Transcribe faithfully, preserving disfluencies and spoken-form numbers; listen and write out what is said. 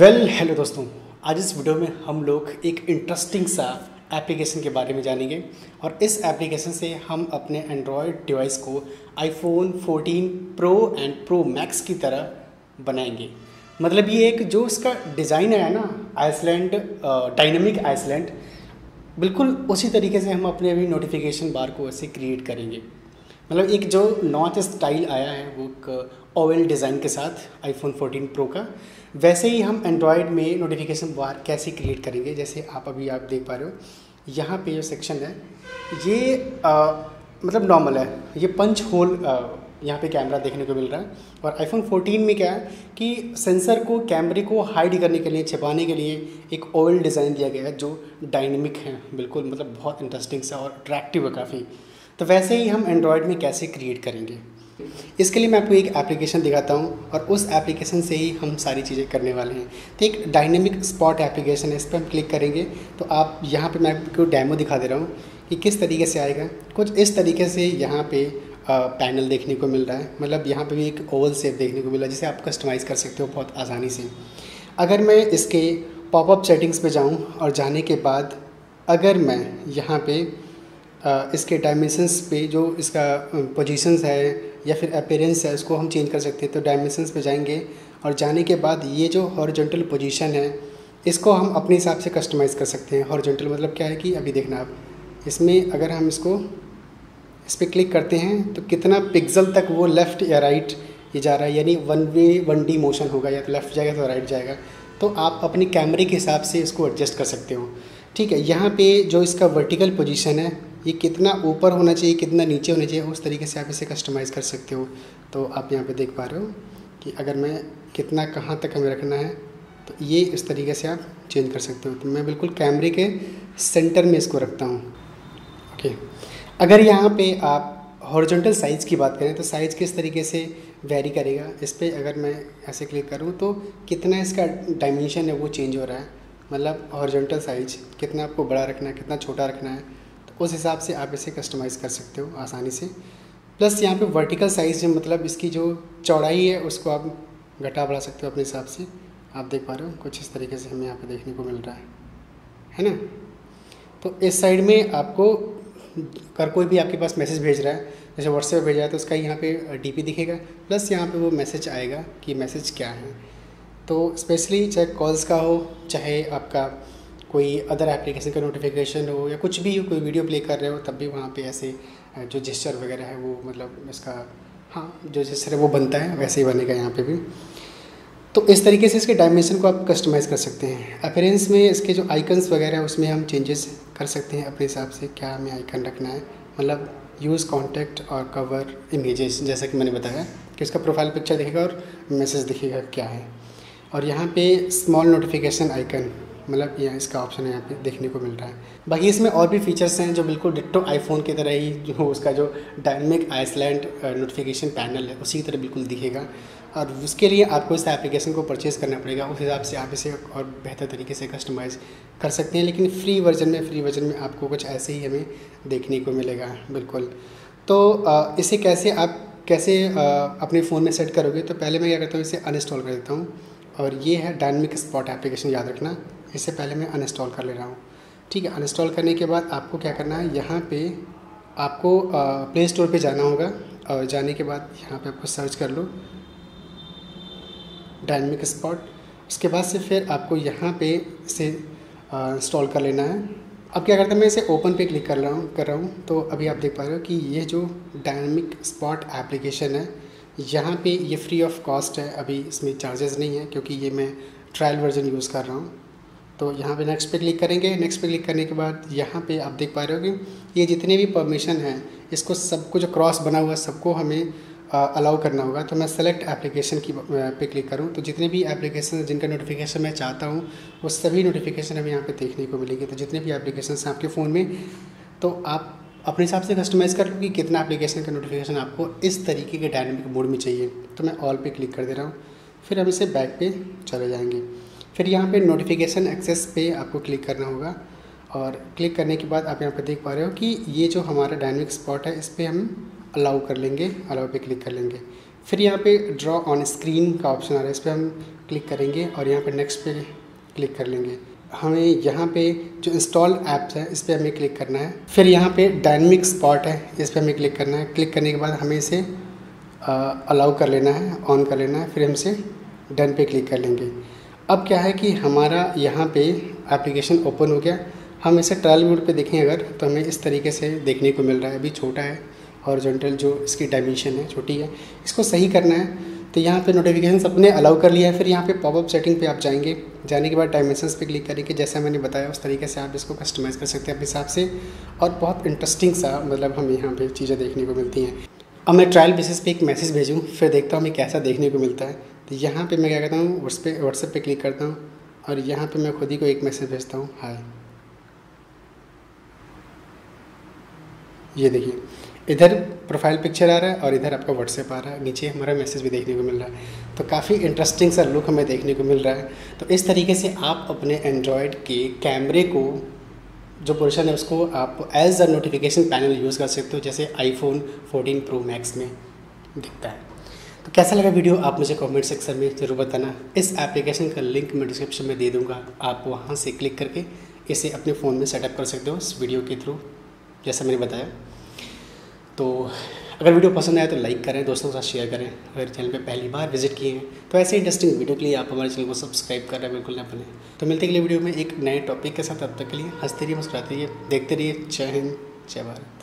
Well well, hello दोस्तों, आज इस वीडियो में हम लोग एक इंटरेस्टिंग सा एप्लीकेशन के बारे में जानेंगे और इस एप्लीकेशन से हम अपने एंड्रॉयड डिवाइस को iPhone fourteen Pro and Pro Max की तरह बनाएंगे। मतलब ये एक जो इसका डिज़ाइन है ना, आइसलैंड डायनेमिक आइसलैंड, बिल्कुल उसी तरीके से हम अपने अभी नोटिफिकेशन बार को ऐसे क्रिएट करेंगे। मतलब एक जो नॉच स्टाइल आया है वो एक ओवल डिज़ाइन के साथ आईफोन फोर्टीन प्रो का, वैसे ही हम एंड्रॉयड में नोटिफिकेशन बार कैसे क्रिएट करेंगे। जैसे आप अभी आप देख पा रहे हो, यहाँ पे जो सेक्शन है ये आ, मतलब नॉर्मल है, ये पंच होल यहाँ पे कैमरा देखने को मिल रहा है। और आईफोन फोर्टीन में क्या है कि सेंसर को, कैमरे को हाइड करने के लिए, छिपाने के लिए एक ओवल डिज़ाइन दिया गया है जो डायनेमिक है, बिल्कुल मतलब बहुत इंटरेस्टिंग सा और अट्रैक्टिव है काफ़ी। तो वैसे ही हम एंड्रॉयड में कैसे क्रिएट करेंगे, इसके लिए मैं आपको एक एप्लीकेशन दिखाता हूँ और उस एप्लीकेशन से ही हम सारी चीज़ें करने वाले हैं। तो एक डायनेमिक स्पॉट एप्लीकेशन है, इस पर हम क्लिक करेंगे तो आप यहाँ पे, मैं आपको डेमो दिखा दे रहा हूँ कि किस तरीके से आएगा। कुछ इस तरीके से यहाँ पे आ, पैनल देखने को मिल रहा है, मतलब यहाँ पे भी एक ओवल शेप देखने को मिल रहा है जिसे आप कस्टमाइज़ कर सकते हो बहुत आसानी से। अगर मैं इसके पॉपअप सेटिंग्स पर जाऊँ और जाने के बाद अगर मैं यहाँ पर इसके डायमेंशंस पे, जो इसका पोजीशंस है या फिर अपीयरेंस है, उसको हम चेंज कर सकते हैं। तो डायमेंशंस पे जाएंगे और जाने के बाद ये जो हॉरिजॉन्टल पोजीशन है इसको हम अपने हिसाब से कस्टमाइज़ कर सकते हैं। हॉरिजॉन्टल मतलब क्या है कि अभी देखना आप इसमें, अगर हम इसको इस पर क्लिक करते हैं तो कितना पिक्सल तक वो लेफ़्ट या राइट ये जा रहा है, यानी one way one D motion होगा, या तो लेफ़्ट जाएगा तो राइट जाएगा। तो आप अपने कैमरे के हिसाब से इसको एडजस्ट कर सकते हो, ठीक है। यहाँ पे जो इसका वर्टिकल पोजीशन है, ये कितना ऊपर होना चाहिए, कितना नीचे होना चाहिए, उस तरीके से आप इसे कस्टमाइज़ कर सकते हो। तो आप यहाँ पे देख पा रहे हो कि अगर मैं कितना, कहाँ तक हमें रखना है, तो ये इस तरीके से आप चेंज कर सकते हो। तो मैं बिल्कुल कैमरे के सेंटर में इसको रखता हूँ, ओके। अगर यहाँ पे आप हॉरिजॉन्टल साइज़ की बात करें तो साइज़ किस तरीके से वेरी करेगा, इस पर अगर मैं ऐसे क्लिक करूँ तो कितना इसका डायमेंशन है वो चेंज हो रहा है। मतलब हॉरिजॉन्टल साइज़ कितना आपको बड़ा रखना है, कितना छोटा रखना है, तो उस हिसाब से आप इसे कस्टमाइज़ कर सकते हो आसानी से। प्लस यहाँ पे वर्टिकल साइज़ है, मतलब इसकी जो चौड़ाई है उसको आप घटा बढ़ा सकते हो अपने हिसाब से। आप देख पा रहे हो कुछ इस तरीके से हमें यहाँ पे देखने को मिल रहा है, है ना। तो इस साइड में आपको, अगर कोई भी आपके पास मैसेज भेज रहा है, जैसे व्हाट्सएप भेजा है, तो उसका यहाँ पे डी पी दिखेगा, प्लस यहाँ पे वो मैसेज आएगा कि मैसेज क्या है। तो स्पेशली चाहे कॉल्स का हो, चाहे आपका कोई अदर एप्लीकेशन का नोटिफिकेशन हो, या कुछ भी, कोई वीडियो प्ले कर रहे हो तब भी वहाँ पे ऐसे जो जेस्चर वगैरह है वो, मतलब इसका, हाँ, जो जेस्चर है वो बनता है, वैसे ही बनेगा यहाँ पे भी। तो इस तरीके से इसके डायमेंशन को आप कस्टमाइज़ कर सकते हैं। अपीयरेंस में इसके जो आइकन्स वगैरह है उसमें हम चेंजेस कर सकते हैं अपने हिसाब से, क्या हमें आइकन रखना है। मतलब यूज़ कॉन्टैक्ट और कवर इमेजेस, जैसा कि मैंने बताया कि इसका प्रोफाइल पिक्चर दिखेगा और मैसेज दिखेगा क्या है। और यहाँ पे स्मॉल नोटिफिकेशन आइकन, मतलब यहाँ इसका ऑप्शन है, यहाँ पे देखने को मिल रहा है। बाकी इसमें और भी फीचर्स हैं जो बिल्कुल डिट्टो आईफोन की तरह ही, जो उसका जो डायनेमिक आइसलैंड नोटिफिकेशन पैनल है उसी तरह बिल्कुल दिखेगा। और उसके लिए आपको इस एप्लीकेशन को परचेज़ करना पड़ेगा, उस हिसाब से आप इसे और बेहतर तरीके से कस्टमाइज़ कर सकते हैं। लेकिन फ्री वर्जन में फ्री वर्जन में आपको कुछ ऐसे ही हमें देखने को मिलेगा, बिल्कुल। तो इसे कैसे आप कैसे अपने फ़ोन में सेट करोगे, तो पहले मैं क्या करता हूँ, इसे अनइंस्टॉल कर देता हूँ। और ये है डायनेमिक स्पॉट एप्लीकेशन, याद रखना। इससे पहले मैं अनइंस्टॉल कर ले रहा हूँ, ठीक है। अनइंस्टॉल करने के बाद आपको क्या करना है, यहाँ पे आपको प्ले स्टोर पे जाना होगा और जाने के बाद यहाँ पे आपको सर्च कर लो डायनेमिक स्पॉट। उसके बाद से फिर आपको यहाँ पे इसे इंस्टॉल कर लेना है। अब क्या करता है, मैं इसे ओपन पे क्लिक कर रहा हूँ कर रहा हूँ तो अभी आप देख पा रहे हो कि ये जो डायनेमिक स्पॉट एप्लीकेशन है यहाँ पे ये फ्री ऑफ कॉस्ट है, अभी इसमें चार्जेस नहीं है क्योंकि ये मैं ट्रायल वर्जन यूज़ कर रहा हूँ। तो यहाँ पे नेक्स्ट पे क्लिक करेंगे, नेक्स्ट पे क्लिक करने के बाद यहाँ पे आप देख पा रहे हो कि ये जितने भी परमिशन हैं इसको सबको, जो क्रॉस बना हुआ है सबको हमें अलाउ करना होगा। तो मैं सेलेक्ट एप्लीकेशन की पे क्लिक करूँ तो जितने भी एप्लीकेशन जिनका नोटिफिकेशन मैं चाहता हूँ वो सभी नोटिफिकेशन हमें यहाँ पर देखने को मिलेगी। तो जितने भी एप्लीकेशन हैं आपके फ़ोन में, तो आप अपने हिसाब से कस्टमाइज़ कर लो कि कितना एप्लीकेशन का नोटिफिकेशन आपको इस तरीके के डायनेमिक मोड में चाहिए। तो मैं ऑल पे क्लिक कर दे रहा हूँ, फिर हम इसे बैक पे चले जाएंगे। फिर यहाँ पे नोटिफिकेशन एक्सेस पे आपको क्लिक करना होगा और क्लिक करने के बाद आप यहाँ पे देख पा रहे हो कि ये जो हमारा डायनेमिक स्पॉट है इस पर हम अलाउ कर लेंगे, अलाउ पे क्लिक कर लेंगे। फिर यहाँ पे ड्रॉ ऑन स्क्रीन का ऑप्शन आ रहा है, इस पर हम क्लिक करेंगे और यहाँ पे नेक्स्ट पे क्लिक कर लेंगे। हमें यहाँ पे जो इंस्टॉल ऐप्स है इस पर हमें क्लिक करना है। फिर यहाँ पे डायनेमिक स्पॉट है, इस पर हमें क्लिक करना है। क्लिक करने के बाद हमें इसे अलाउ कर लेना है, ऑन कर लेना है, फिर हम इसे डन पे क्लिक कर लेंगे। अब क्या है कि हमारा यहाँ पे एप्लीकेशन ओपन हो गया। हम इसे ट्रायल मोड पे देखें अगर, तो हमें इस तरीके से देखने को मिल रहा है। अभी छोटा है, हॉरिजॉन्टल जो इसकी डायमेंशन है छोटी है, इसको सही करना है। तो यहाँ पे नोटिफिकेशंस अपने अलाउ कर लिया है। फिर यहाँ पे पॉपअप सेटिंग पे आप जाएंगे, जाने के बाद डायमेंशंस पे क्लिक करेंगे। जैसा मैंने बताया उस तरीके से आप इसको कस्टमाइज़ कर सकते हैं अपने हिसाब से, और बहुत इंटरेस्टिंग सा मतलब हम यहाँ पर चीज़ें देखने को मिलती हैं। अब मैं ट्रायल बेसिस पे एक मैसेज भेजूँ, फिर देखता हूँ हमें कैसा देखने को मिलता है। तो यहाँ पर मैं क्या करता हूँ, उस पर व्हाट्सएप पर क्लिक करता हूँ और यहाँ पर मैं खुद ही को एक मैसेज भेजता हूँ, हाय। ये देखिए, इधर प्रोफाइल पिक्चर आ रहा है और इधर आपका व्हाट्सएप आ रहा है, नीचे हमारा मैसेज भी देखने को मिल रहा है। तो काफ़ी इंटरेस्टिंग सा लुक हमें देखने को मिल रहा है। तो इस तरीके से आप अपने एंड्रॉयड के कैमरे को जो पोर्शन है उसको आप as a notification panel use कर सकते हो, जैसे आईफोन फोर्टीन प्रो मैक्स में दिखता है। तो कैसा लगा वीडियो आप मुझे कमेंट सेक्शन में ज़रूर बताना। इस एप्लीकेशन का लिंक मैं डिस्क्रिप्शन में दे दूँगा, आप वहाँ से क्लिक करके इसे अपने फ़ोन में सेटअप कर सकते हो इस वीडियो के थ्रू, जैसा मैंने बताया। तो अगर वीडियो पसंद आया तो लाइक करें, दोस्तों के साथ शेयर करें। अगर चैनल पे पहली बार विजिट किए हैं तो ऐसे इंटरेस्टिंग वीडियो के लिए आप हमारे चैनल को सब्सक्राइब करना बिल्कुल ना भूलें। तो मिलते अगले वीडियो में एक नए टॉपिक के साथ, तब तक के लिए हंसते रहिए, मुस्कुराते रहिए, देखते रहिए। जय हिंद, जय भारत।